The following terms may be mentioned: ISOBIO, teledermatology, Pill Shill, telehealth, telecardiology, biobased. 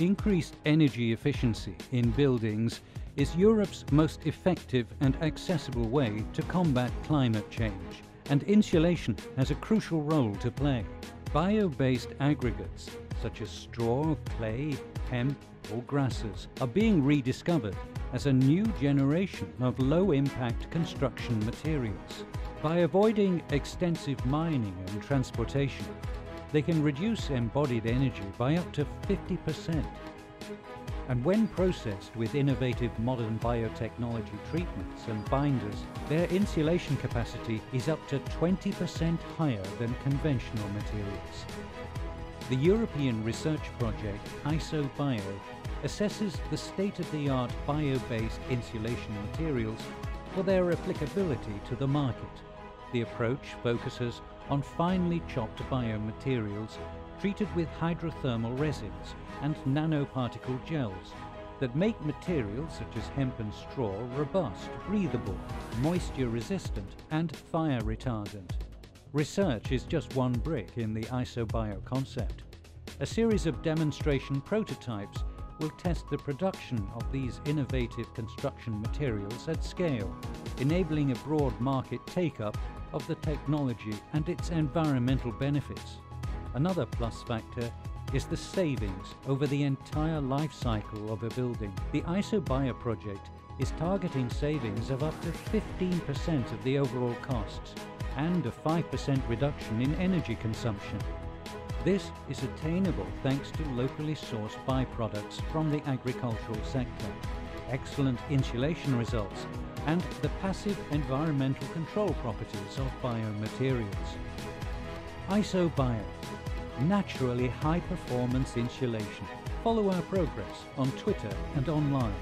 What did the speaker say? Increased energy efficiency in buildings is Europe's most effective and accessible way to combat climate change, and insulation has a crucial role to play. Bio-based aggregates such as straw, clay, hemp or grasses are being rediscovered as a new generation of low-impact construction materials. By avoiding extensive mining and transportation, they can reduce embodied energy by up to 50%. And when processed with innovative modern biotechnology treatments and binders, their insulation capacity is up to 20% higher than conventional materials. The European research project ISOBIO assesses the state-of-the-art bio-based insulation materials for their applicability to the market. The approach focuses on finely chopped biomaterials treated with hydrothermal resins and nanoparticle gels that make materials such as hemp and straw robust, breathable, moisture resistant and fire retardant. Research is just one brick in the ISOBIO concept. A series of demonstration prototypes will test the production of these innovative construction materials at scale, enabling a broad market take-up of the technology and its environmental benefits. Another plus factor is the savings over the entire life cycle of a building. The ISOBIO project is targeting savings of up to 15% of the overall costs and a 5% reduction in energy consumption. This is attainable thanks to locally sourced byproducts from the agricultural sector, excellent insulation results, and the passive environmental control properties of biomaterials. ISOBIO, naturally high-performance insulation. Follow our progress on Twitter and online.